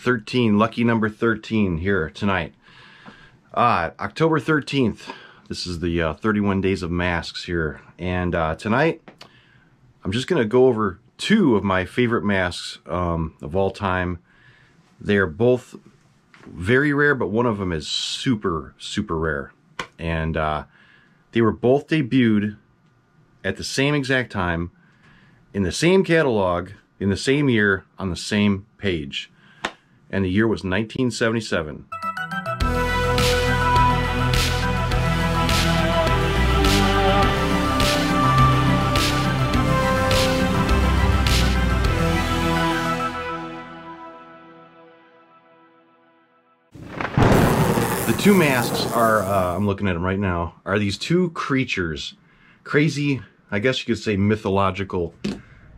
13, lucky number 13 here tonight. October 13th, this is the 31 Days of Masks here, and tonight I'm just going to go over two of my favorite masks of all time. They're both very rare, but one of them is super, super rare. And they were both debuted at the same exact time, in the same catalog, in the same year, on the same page. And the year was 1977. The two masks are, I'm looking at them right now, are these two creatures. Crazy, I guess you could say mythological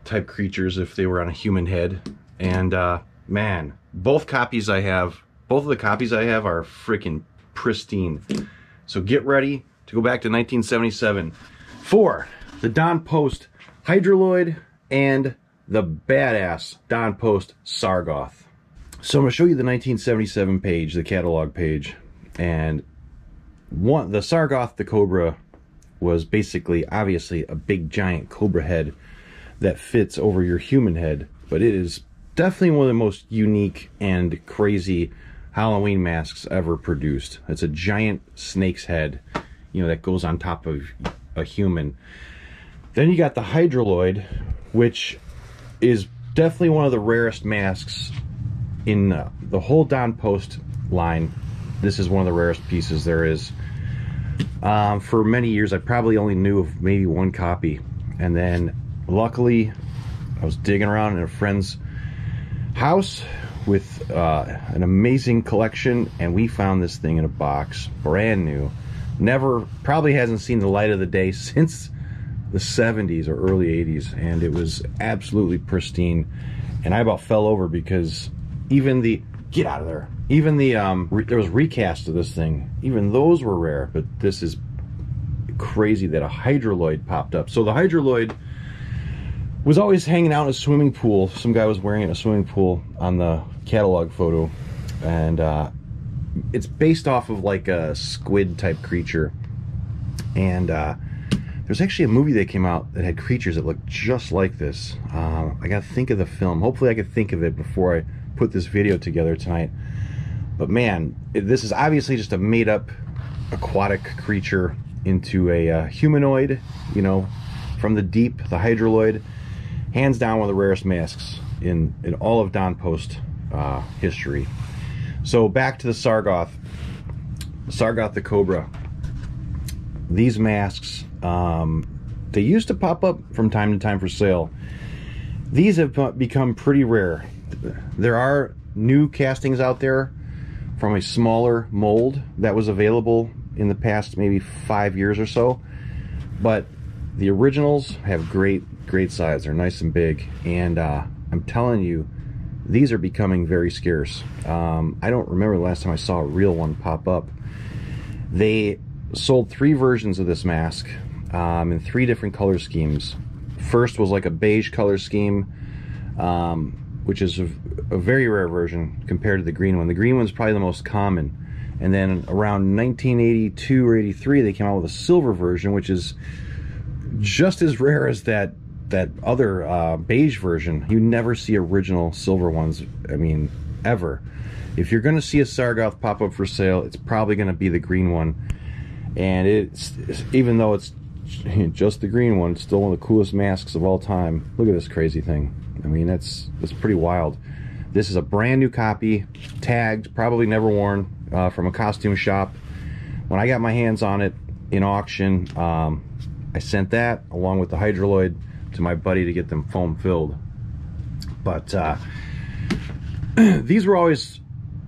type creatures if they were on a human head. And man, both of the copies I have are freaking pristine. So get ready to go back to 1977 for the Don Post Hydroloid and the badass Don Post Sargoth. So I'm going to show you the 1977 page, the catalog page, and the Sargoth the Cobra was basically, obviously, a big giant cobra head that fits over your human head, but it is definitely one of the most unique and crazy Halloween masks ever produced. It's a giant snake's head, you know, that goes on top of a human. Then you got the Hydroloid, which is definitely one of the rarest masks in the whole Don Post line. This is one of the rarest pieces there is. For many years I probably only knew of maybe one copy, and then luckily I was digging around in a friend's house with an amazing collection, and we found this thing in a box, brand new, probably hasn't seen the light of the day since the 70s or early 80s, and it was absolutely pristine. And I about fell over because there was recasts of this thing. Even those were rare, but this is crazy that a Hydroloid popped up. So the Hydroloid was always hanging out in a swimming pool. Some guy was wearing it in a swimming pool on the catalog photo. And it's based off of like a squid type creature. And there's actually a movie that came out that had creatures that looked just like this. I gotta think of the film. Hopefully I could think of it before I put this video together tonight. But man, this is obviously just a made-up aquatic creature into a humanoid, you know, from the deep, the Hydroloid. Hands down one of the rarest masks in all of Don Post history. So back to the Sargoth. Sargoth the Cobra. These masks, they used to pop up from time to time for sale. These have become pretty rare. There are new castings out there from a smaller mold that was available in the past maybe 5 years or so, but the originals have great size. They're nice and big, and I'm telling you, these are becoming very scarce. I don't remember the last time I saw a real one pop up. They sold three versions of this mask in three different color schemes. First was like a beige color scheme, which is a very rare version compared to the green one. The green one's probably the most common. And then around 1982 or 83, they came out with a silver version, which is just as rare as that other beige version. You never see original silver ones, I mean, ever. If you're gonna see a Sargoth pop up for sale, it's probably gonna be the green one. And even though it's just the green one, it's still one of the coolest masks of all time. Look at this crazy thing. I mean, that's pretty wild. This is a brand new copy, tagged, probably never worn, from a costume shop. When I got my hands on it in auction, I sent that along with the Hydroloid to my buddy to get them foam filled. But these were always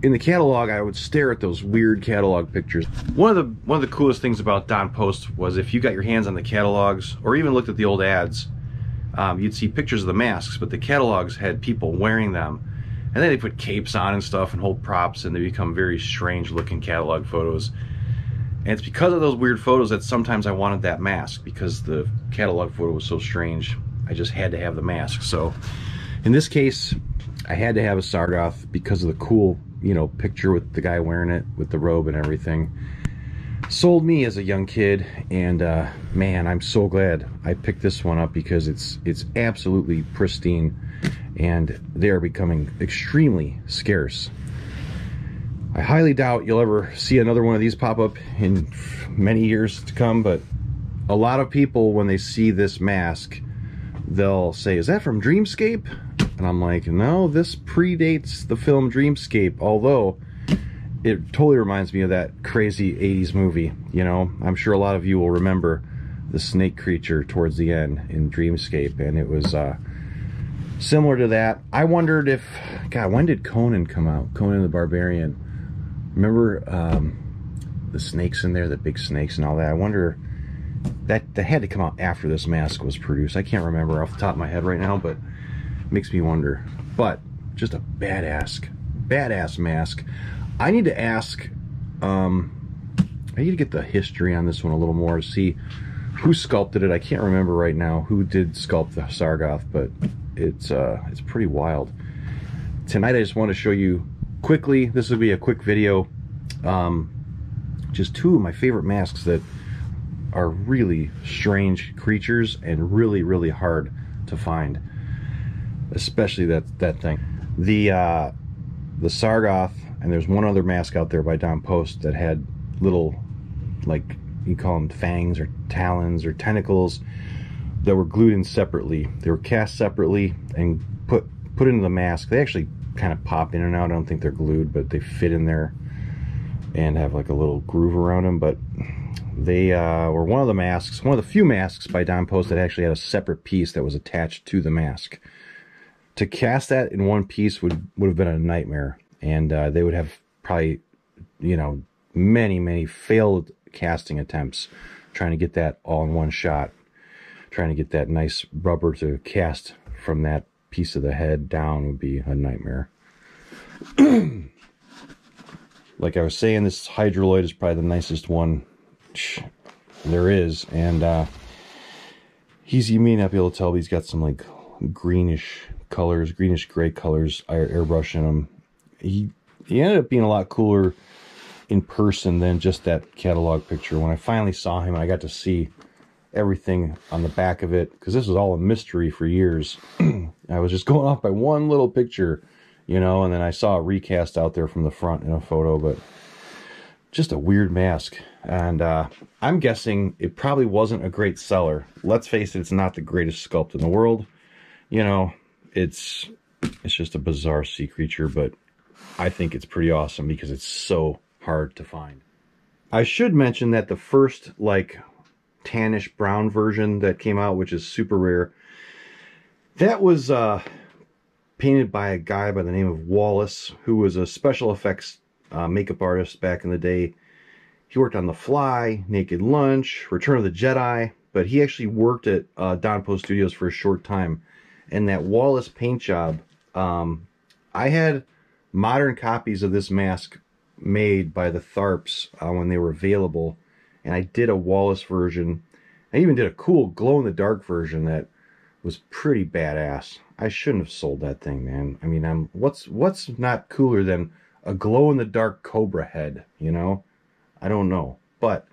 in the catalog. I would stare at those weird catalog pictures. One of the coolest things about Don Post was if you got your hands on the catalogs or even looked at the old ads, you'd see pictures of the masks, but the catalogs had people wearing them, and then they put capes on and stuff and hold props, and they become very strange looking catalog photos. And it's because of those weird photos that sometimes I wanted that mask, because the catalog photo was so strange. I just had to have the mask. So in this case, I had to have a Sargoth because of the cool, you know, picture with the guy wearing it with the robe and everything. Sold me as a young kid, and man, I'm so glad I picked this one up because it's absolutely pristine, and they are becoming extremely scarce. I highly doubt you'll ever see another one of these pop up in many years to come, but a lot of people, when they see this mask, they'll say, is that from Dreamscape? And I'm like, no, this predates the film Dreamscape, although it totally reminds me of that crazy 80s movie. You know, I'm sure a lot of you will remember the snake creature towards the end in Dreamscape, and it was similar to that. I wondered if, God, when did Conan come out? Conan the Barbarian. Remember the snakes in there, the big snakes and all that? I wonder, that had to come out after this mask was produced. I can't remember off the top of my head right now, but it makes me wonder. But just a badass mask. I need to ask, I need to get the history on this one a little more to see who sculpted it. I can't remember right now who did sculpt the Sargoth, but it's pretty wild. Tonight I just want to show you quickly, this will be a quick video, just two of my favorite masks that are really strange creatures and really hard to find, especially that thing. The Sargoth, and there's one other mask out there by Don Post that had little, like, you call them fangs or talons or tentacles that were glued in separately. They were cast separately and put into the mask. They actually kind of pop in and out. I don't think they're glued, but they fit in there and have like a little groove around them. But they were one of the masks, one of the few masks by Don Post that actually had a separate piece that was attached to the mask. To cast that in one piece would have been a nightmare. And they would have probably, you know, many failed casting attempts trying to get that all in one shot, trying to get that nice rubber to cast from that piece of the head down would be a nightmare. Like I was saying, this Hydroloid is probably the nicest one there is, and you may not be able to tell, but he's got some like greenish colors, greenish gray colors, airbrush in him. He ended up being a lot cooler in person than just that catalog picture. When I finally saw him, I got to see everything on the back of it, because this was all a mystery for years. I was just going off by one little picture, you know, and then I saw a recast out there from the front in a photo, but just a weird mask. And I'm guessing it probably wasn't a great seller. Let's face it, it's not the greatest sculpt in the world. You know, it's just a bizarre sea creature, but I think it's pretty awesome because it's so hard to find. I should mention that the first, like, tannish brown version that came out, which is super rare, that was painted by a guy by the name of Wallace, who was a special effects makeup artist back in the day. He worked on The Fly, Naked Lunch, Return of the Jedi, but he actually worked at Don Post Studios for a short time. And that Wallace paint job, I had modern copies of this mask made by the Tharps when they were available, and I did a Wallace version. I even did a cool glow-in-the-dark version that was pretty badass. I shouldn't have sold that thing, man. I mean, what's not cooler than a glow-in-the-dark cobra head, you know? I don't know. But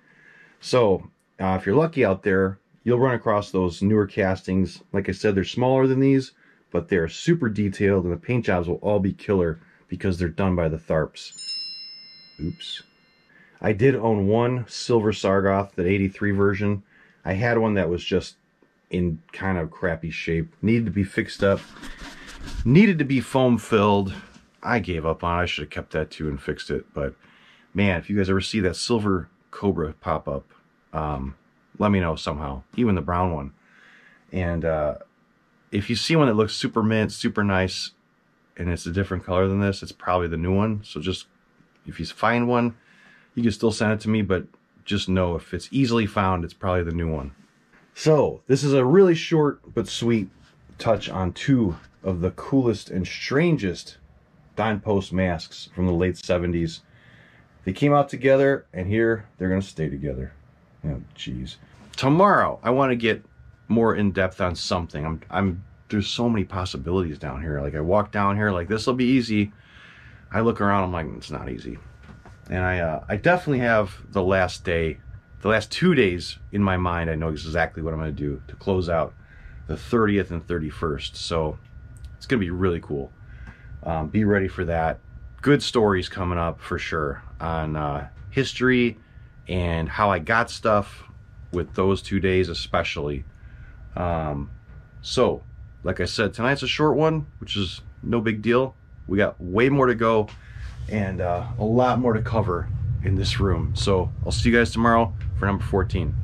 so if you're lucky out there, you'll run across those newer castings. Like I said, they're smaller than these, but they're super detailed, and the paint jobs will all be killer because they're done by the Tharps. Oops. I did own one silver Sargoth, the 83 version. I had one that was just in kind of crappy shape. Needed to be fixed up. Needed to be foam filled. I gave up on it. I should have kept that too and fixed it. But man, if you guys ever see that silver cobra pop up, let me know somehow. Even the brown one. And if you see one that looks super mint, super nice, and it's a different color than this, it's probably the new one. So just, if you find one, you can still send it to me, but just know if it's easily found, it's probably the new one. So this is a really short but sweet touch on two of the coolest and strangest Don Post masks from the late 70s. They came out together, and here they're going to stay together. Oh, jeez. Tomorrow, I want to get more in depth on something. I'm there's so many possibilities down here. Like I walk down here like this will be easy. I look around, I'm like, it's not easy. And I definitely have the last day, the last 2 days in my mind. I know exactly what I'm going to do to close out the 30th and 31st. So it's going to be really cool. Be ready for that. Good stories coming up for sure on history and how I got stuff with those 2 days especially. So, like I said, tonight's a short one, which is no big deal. We got way more to go and a lot more to cover in this room. So I'll see you guys tomorrow for number 14.